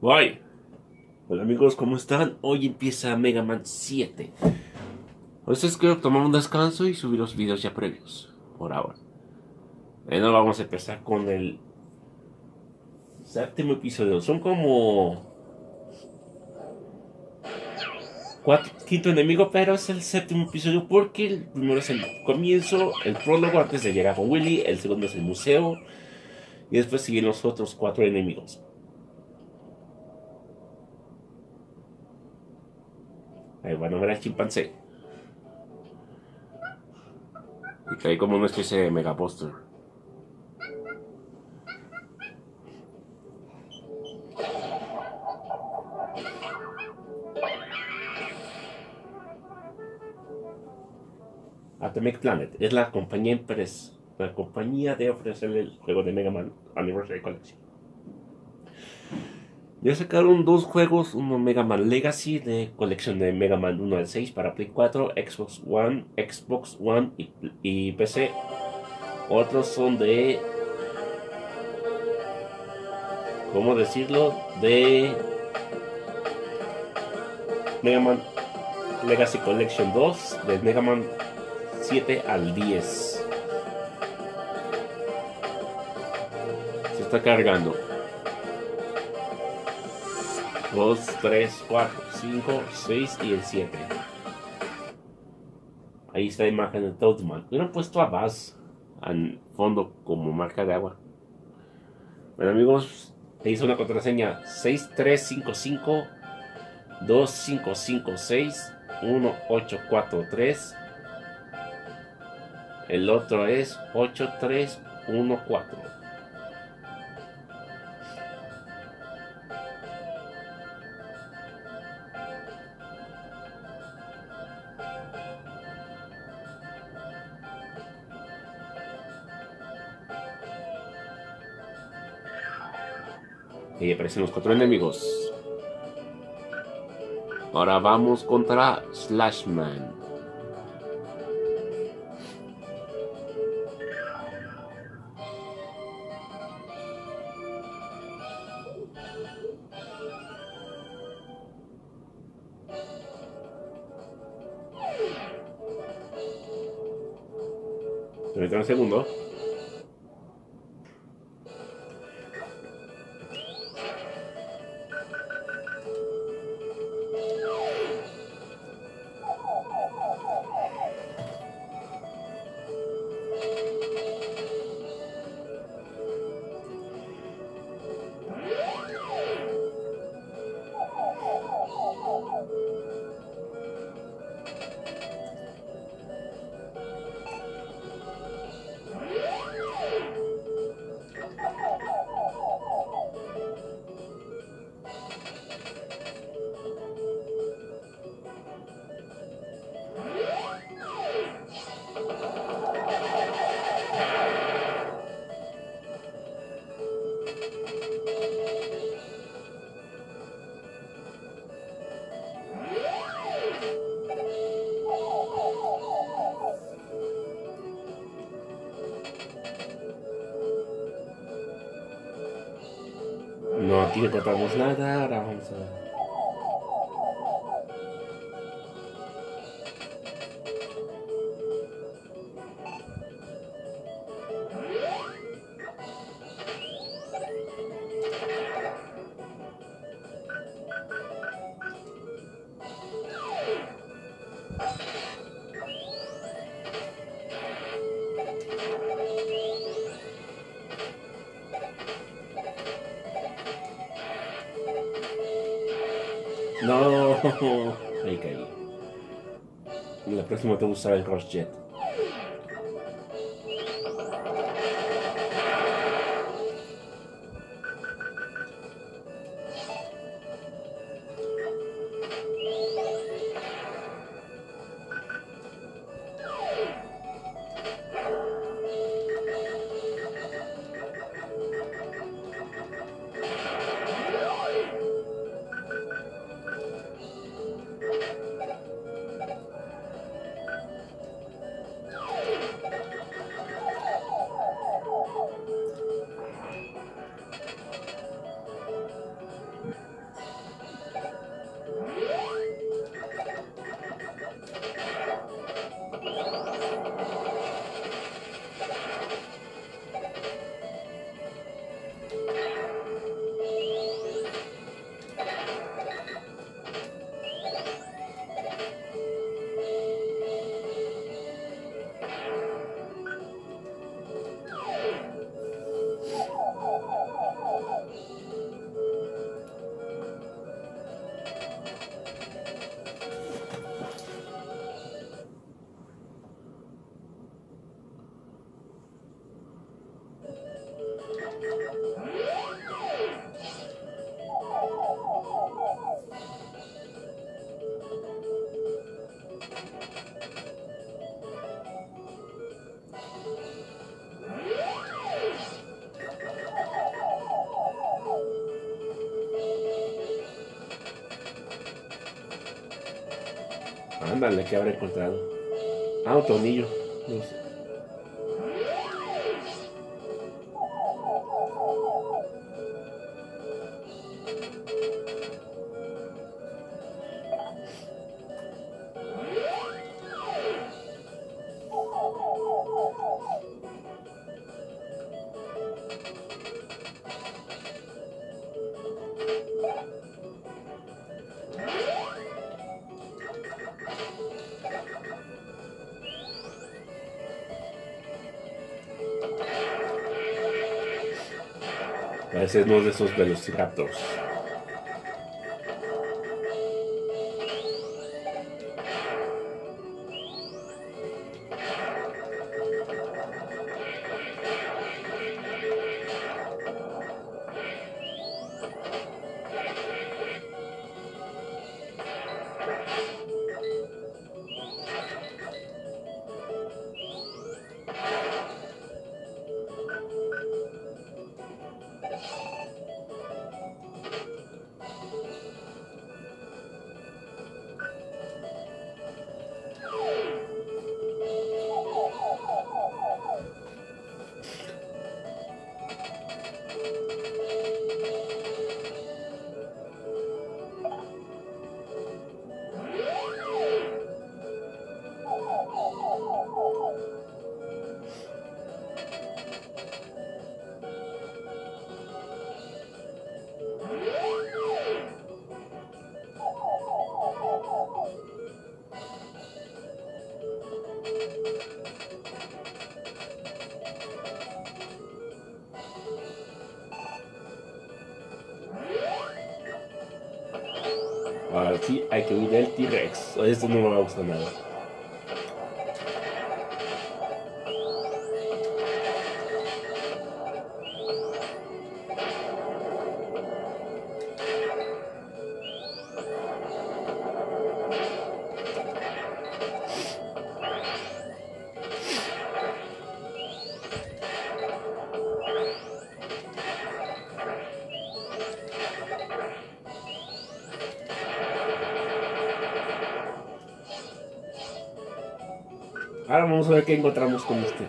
Bye. Hola amigos, ¿cómo están? Hoy empieza Mega Man 7. A veces quiero tomar un descanso y subir los videos ya previos, por ahora. Bueno, vamos a empezar con el séptimo episodio. Son como quinto enemigo, pero es el séptimo episodio porque el primero es el comienzo, el prólogo antes de llegar a Juan Willy, el segundo es el museo y después siguen los otros 4 enemigos. Ahí van a ver al chimpancé. Y trae como nuestro ese mega póster. Make Planet es la compañía empresa, la compañía de ofrecerle el juego de Mega Man Anniversary Collection. Ya sacaron 2 juegos, uno Mega Man Legacy de colección de Mega Man 1 al 6 para Play 4, Xbox One y PC. Otros son de, ¿cómo decirlo? De Mega Man Legacy Collection 2, de Mega Man 7 al 10. Se está cargando. 2, 3, 4, 5, 6 y el 7. Ahí está la imagen de Toadman. Hubieran puesto a Bass al fondo como marca de agua. Bueno amigos, te hice una contraseña 6355 2556 1843. El otro es 8314. Y aparecen los 4 enemigos. Ahora vamos contra Slash Man. Permítame un segundo. No, aquí no encontramos nada, ahora vamos a... No, ahí caí. En la próxima te usaré el crossjet. Ándale, que habrá encontrado. Ah, un tornillo. No sé. Parece uno de esos velociraptors. Ahora sí hay que huir del T-Rex. Esto no me va a gustar nada. Ahora vamos a ver qué encontramos con este.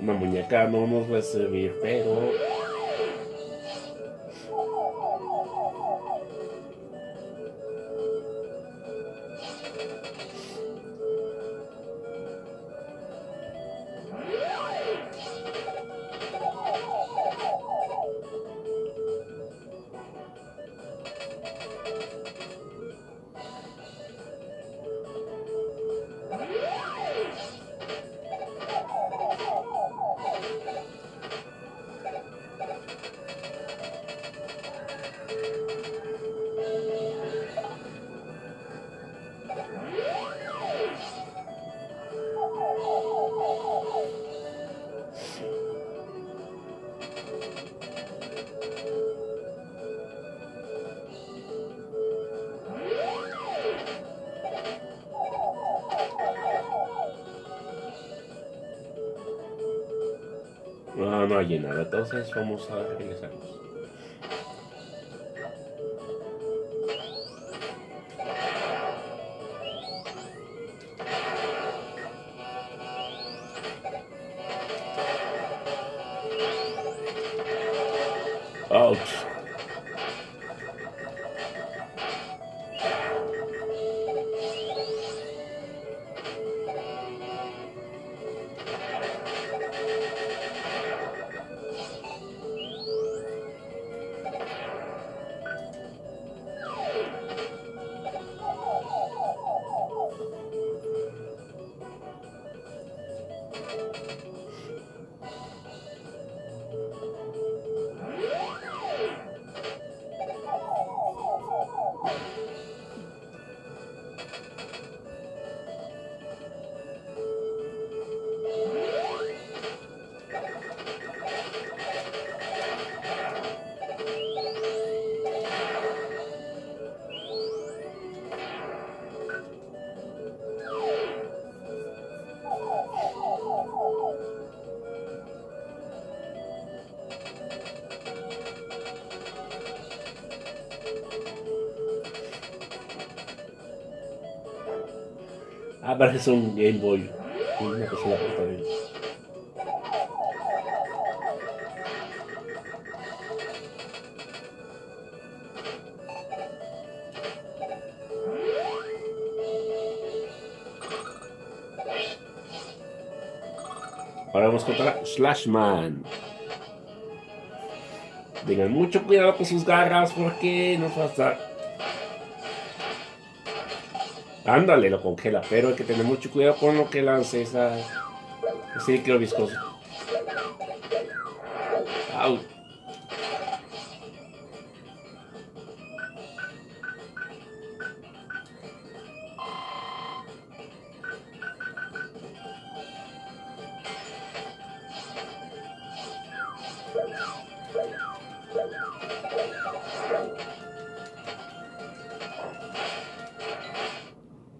Una muñeca no nos va a servir, pero... No, no hay nada, entonces vamos a regresarnos. Ouch. Ah, parece que es un Game Boy. Una persona portátil. Ahora vamos contra Slash Man. Tengan mucho cuidado con sus garras porque nos va a estar... Ándale, lo congela, pero hay que tener mucho cuidado con lo que lance esa... Ese líquido viscoso. Au.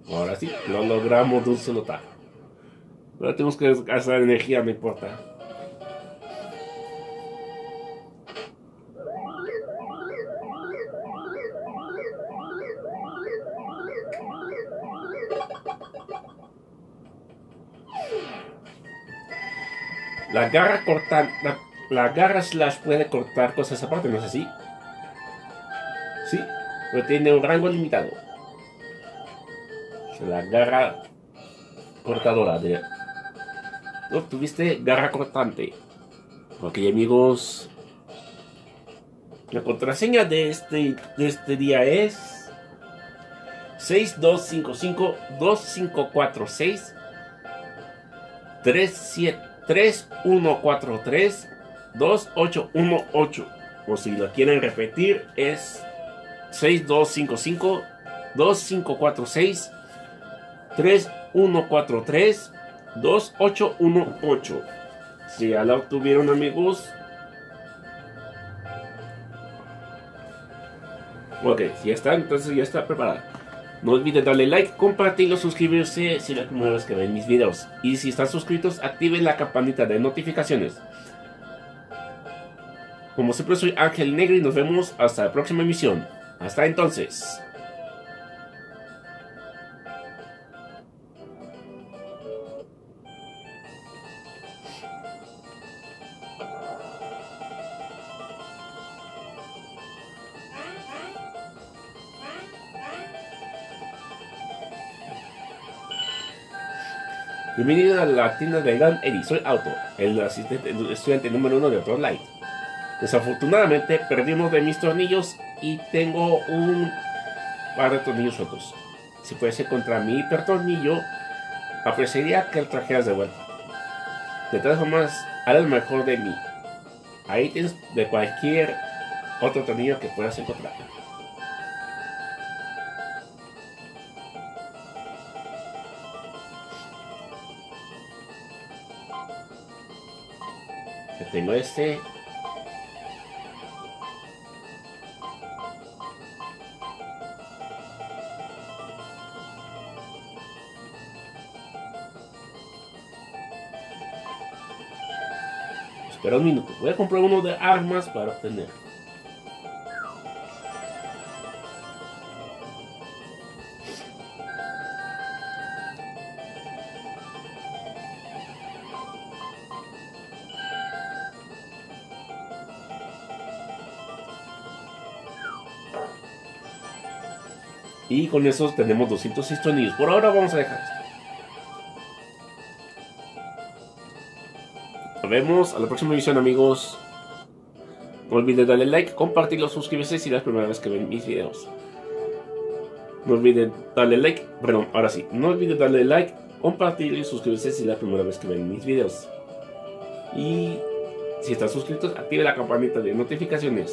Ahora sí, lo logramos de un solo taco. Ahora tenemos que gastar energía, no importa. La garra corta, la garra slash puede cortar cosas aparte, ¿no es así? Sí, pero tiene un rango limitado. La garra cortadora de... Obtuviste garra cortante. Ok, amigos, la contraseña de este día es 6255-2546-3143-2818. O si lo quieren repetir es 6255-2546 3143-2818. Si ya la obtuvieron, amigos. Ok, si ya está, entonces ya está preparada. No olviden darle like, compartirlo, suscribirse si la primera vez que ven mis videos. Y si están suscritos, activen la campanita de notificaciones. Como siempre, soy Ángel Negro y nos vemos hasta la próxima emisión. Hasta entonces. Bienvenido a la tienda de Dan Eddy, soy Auto, el asistente, el estudiante número 1 de Thor Light. Desafortunadamente perdí uno de mis tornillos y tengo un par de tornillos rotos. Si fuese contra mi hipertornillo, apreciaría que el trajeras de vuelta. De todas formas, haz lo mejor de mí. Ahí tienes de cualquier otro tornillo que puedas encontrar. Tengo este. Espera un minuto. Voy a comprar uno de armas para obtener. Y con esos tenemos 206 tornillos. Por ahora vamos a dejar esto. Nos vemos a la próxima edición, amigos. No olviden darle like, compartirlo, suscribirse si es la primera vez que ven mis videos. No olviden darle like, perdón, ahora sí. No olviden darle like, compartirlo y suscribirse si es la primera vez que ven mis videos. Y si están suscritos, active la campanita de notificaciones.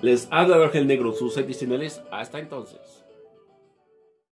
Les habla Ángel Negro, sus edicionales. Hasta entonces.